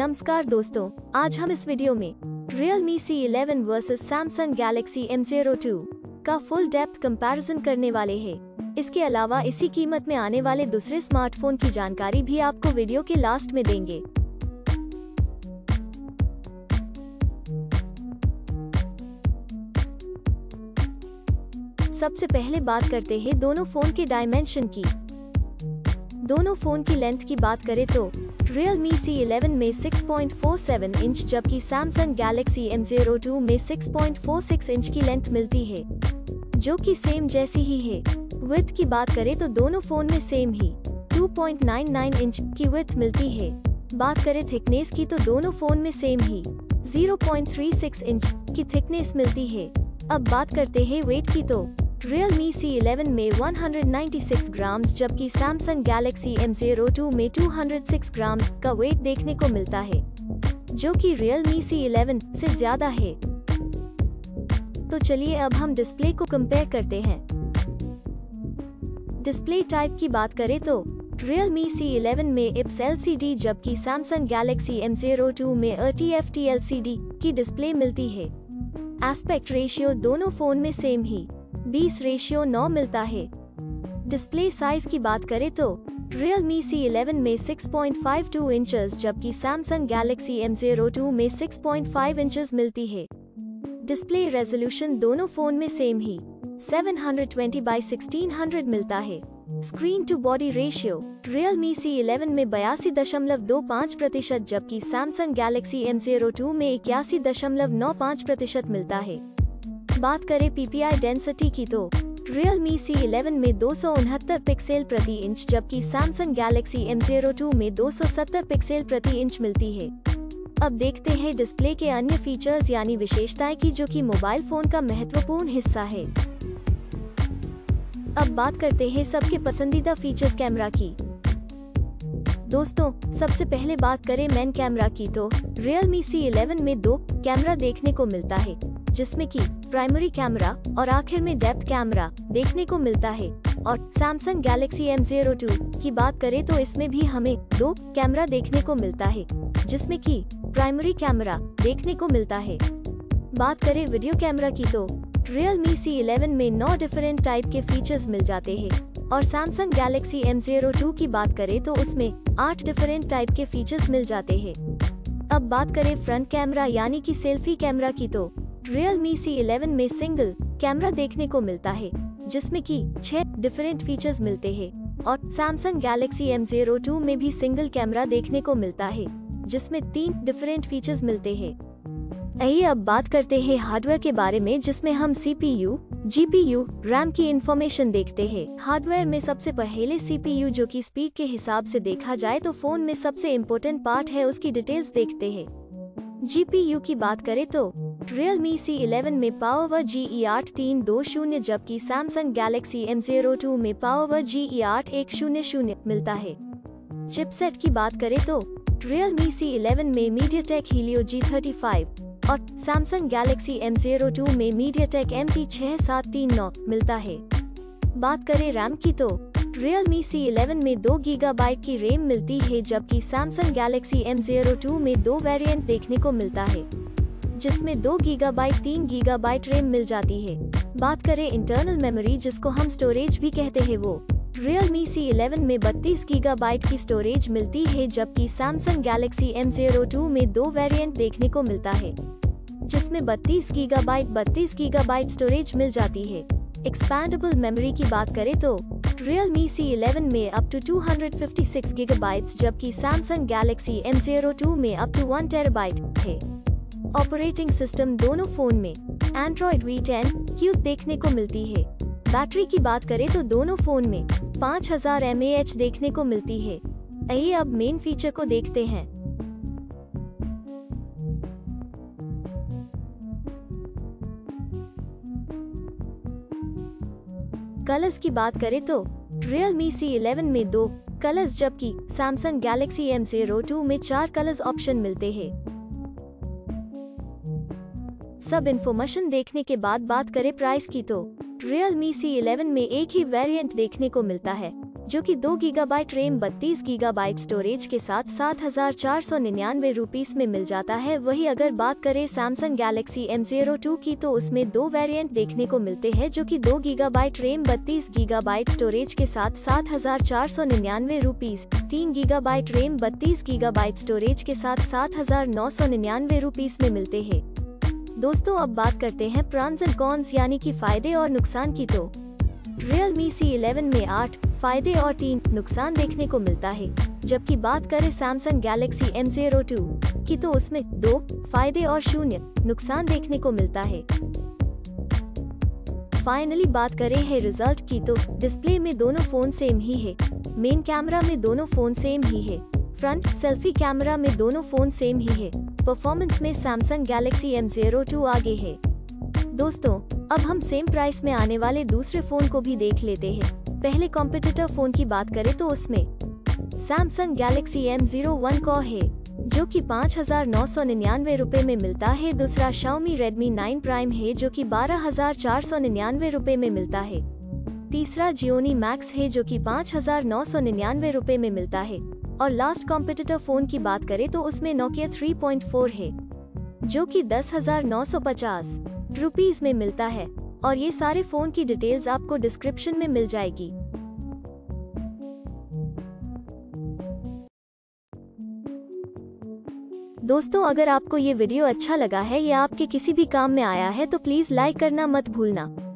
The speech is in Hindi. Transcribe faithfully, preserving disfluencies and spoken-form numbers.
नमस्कार दोस्तों, आज हम इस वीडियो में Realme C eleven versus Samsung Galaxy M zero two का फुल डेप्थ कंपैरिजन करने वाले हैं। इसके अलावा इसी कीमत में आने वाले दूसरे स्मार्टफोन की जानकारी भी आपको वीडियो के लास्ट में देंगे। सबसे पहले बात करते हैं दोनों फोन के डायमेंशन की। दोनों फोन की लेंथ की बात करें तो Realme C इलेवन में six point four seven inch जबकि Samsung Galaxy M zero two में six point four six inch की लेंथ मिलती है, जो कि सेम जैसी ही है। विड्थ की बात करें तो दोनों फोन में सेम ही two point nine nine inch की विड्थ मिलती है। बात करें थिकनेस की तो दोनों फोन में सेम ही zero point three six inch की थिकनेस मिलती है। अब बात करते हैं वेट की तो Realme C इलेवन में वन नाइन्टी सिक्स ग्राम्स जबकि Samsung Galaxy M zero two में टू हंड्रेड सिक्स ग्राम्स का वेट देखने को मिलता है, जो कि Realme C इलेवन से ज्यादा है। तो चलिए अब हम डिस्प्ले को कंपेयर करते हैं। डिस्प्ले टाइप की बात करें तो Realme C इलेवन में I P S L C D जबकि Samsung Galaxy M zero two में L T F T L C D की डिस्प्ले मिलती है। एस्पेक्ट रेशियो दोनों फोन में सेम ही बीस रेशियो नौ मिलता है। डिस्प्ले साइज की बात करें तो Realme C इलेवन में six point five two inches जबकि Samsung Galaxy M zero two में सिक्स पॉइंट फाइव इंचेस मिलती है। डिस्प्ले रेजोल्यूशन दोनों फोन में सेम ही seven twenty by sixteen hundred मिलता है। Screen to body ratio Realme C eleven में बयासी दशमलव दो पाँच प्रतिशत जबकि Samsung Galaxy M zero two में इक्यासी दशमलव नौ पाँच प्रतिशत मिलता है। बात करें पी पी आई डेंसिटी की तो Realme C इलेवन में दो सौ उनहत्तर पिक्सल प्रति इंच जबकि Samsung Galaxy M zero two में दो सौ सत्तर पिक्सल प्रति इंच मिलती है। अब देखते हैं डिस्प्ले के अन्य फीचर्स यानी विशेषताएं की, जो कि मोबाइल फोन का महत्वपूर्ण हिस्सा है। अब बात करते हैं सबके पसंदीदा फीचर्स कैमरा की। दोस्तों, सबसे पहले बात करें मेन कैमरा की तो Realme C इलेवन में दो कैमरा देखने को मिलता है, जिसमें कि प्राइमरी कैमरा और आखिर में डेप्थ कैमरा देखने को मिलता है। और Samsung Galaxy M zero two की बात करें तो इसमें भी हमें दो कैमरा देखने को मिलता है, जिसमें कि प्राइमरी कैमरा देखने को मिलता है। बात करें वीडियो कैमरा की तो Realme C इलेवन में नौ डिफरेंट टाइप के फीचर्स मिल जाते हैं और Samsung Galaxy M zero two की बात करें तो उसमें आठ डिफरेंट टाइप के फीचर्स मिल जाते हैं। अब बात करें फ्रंट कैमरा यानी कि सेल्फी कैमरा की तो Realme C इलेवन में सिंगल कैमरा देखने को मिलता है, जिसमें कि छह डिफरेंट फीचर्स मिलते हैं और Samsung Galaxy M zero two में भी सिंगल कैमरा देखने को मिलता है, जिसमें तीन डिफरेंट फीचर्स मिलते हैं। आइए अब बात करते हैं हार्डवेयर के बारे में, जिसमें हम सीपीयू, जीपीयू, रैम की इंफॉर्मेशन देखते हैं। हार्डवेयर में सबसे पहले सीपीयू, जो कि स्पीड के हिसाब से देखा जाए तो फोन में सबसे इम्पोर्टेंट पार्ट है, उसकी डिटेल्स देखते हैं। जीपीयू की बात करें तो Realme C इलेवन में PowerVR G E आठ तीन दो शून्य जबकि Samsung Galaxy M zero two में PowerVR G E आठ एक शून्य शून्य मिलता है। चिपसेट की बात करें तो Realme C इलेवन में MediaTek Helio G thirty five और Samsung Galaxy M zero two में MediaTek M T six seven three nine मिलता है। बात करें रैम की तो Realme C इलेवन में दो गीगाबाइट की रैम मिलती है जबकि Samsung Galaxy M zero two में दो वेरिएंट देखने को मिलता है, जिसमें दो गीगाबाइट, तीन गीगाबाइट रैम मिल जाती है। बात करें इंटरनल मेमोरी, जिसको हम स्टोरेज भी कहते हैं, वो Realme C इलेवन में बत्तीस गीगाबाइट की स्टोरेज मिलती है जबकि Samsung Galaxy M zero two में दो वेरिएंट देखने को मिलता है, जिसमें बत्तीस गीगाबाइट, बत्तीस गीगाबाइट स्टोरेज मिल जाती है। एक्सपैंडेबल मेमोरी की बात करें तो Realme C इलेवन में up to two hundred fifty six gigabyte जबकि Samsung Galaxy M zero two में अप टू वन टेराबाइट है। ऑपरेटिंग सिस्टम दोनों फोन में Android V टेन क्यूट देखने को मिलती है। बैटरी की बात करें तो दोनों फोन में पाँच हज़ार एम ए एच देखने को मिलती है। आइए अब मेन फीचर को देखते हैं। कलर्स की बात करें तो Realme C इलेवन में दो कलर्स जबकि Samsung Galaxy M zero two में चार कलर्स ऑप्शन मिलते हैं। सब इन्फॉर्मेशन देखने के बाद बात करें प्राइस की तो Realme C इलेवन में एक ही वेरिएंट देखने को मिलता है, जो कि दो गीगाबाइट रैम बत्तीस गीगाबाइट स्टोरेज के साथ सात हजार चार सौ निन्यानवे रुपीस में मिल जाता है। वही अगर बात करें Samsung Galaxy M zero two की तो उसमें दो वेरिएंट देखने को मिलते हैं जो कि दो गीगाबाइट रैम बत्तीस गीगाबाइट स्टोरेज के साथ सात हजार चार सौ निन्यानवे रुपीस, तीन गीगाबाइट रैम बत्तीस गीगाबाइट स्टोरेज के साथ सात हजार नौ सौ निन्यानवे रुपीस में मिलते हैं। दोस्तों अब बात करते हैं प्रॉन्स एंड कॉन्स यानी कि फायदे और नुकसान की। तो Realme C इलेवन में आठ फायदे और तीन नुकसान देखने को मिलता है, जबकि बात करें Samsung Galaxy M zero two की तो उसमें दो फायदे और शून्य नुकसान देखने को मिलता है। फाइनली बात करें है रिजल्ट की तो डिस्प्ले में दोनों फोन सेम ही है, मेन कैमरा में दोनों फोन सेम ही है, फ्रंट सेल्फी कैमरा में दोनों फोन सेम ही है। परफॉर्मेंस में Samsung Galaxy M zero two आगे है। दोस्तों अब हम सेम प्राइस में आने वाले दूसरे फोन को भी देख लेते हैं। पहले कॉम्पिटिटर फोन की बात करें तो उसमें Samsung Galaxy M zero one का है जो कि पाँच हजार नौ सौ निन्यानवे रुपए में मिलता है। दूसरा Xiaomi Redmi नाइन Prime है जो कि बारह हजार चार सौ निन्यानवे रुपए में मिलता है। तीसरा Gionee Max है जो कि पाँच हजार नौ सौ निन्यानवे रुपए में मिलता है। और लास्ट कॉम्पिटिटर फोन की बात करें तो उसमें Nokia थ्री पॉइंट फोर है जो कि दस हजार नौ सौ पचास रुपीस में मिलता है। और ये सारे फोन की डिटेल्स आपको डिस्क्रिप्शन में मिल जाएगी। दोस्तों अगर आपको ये वीडियो अच्छा लगा है या आपके किसी भी काम में आया है तो प्लीज लाइक करना मत भूलना।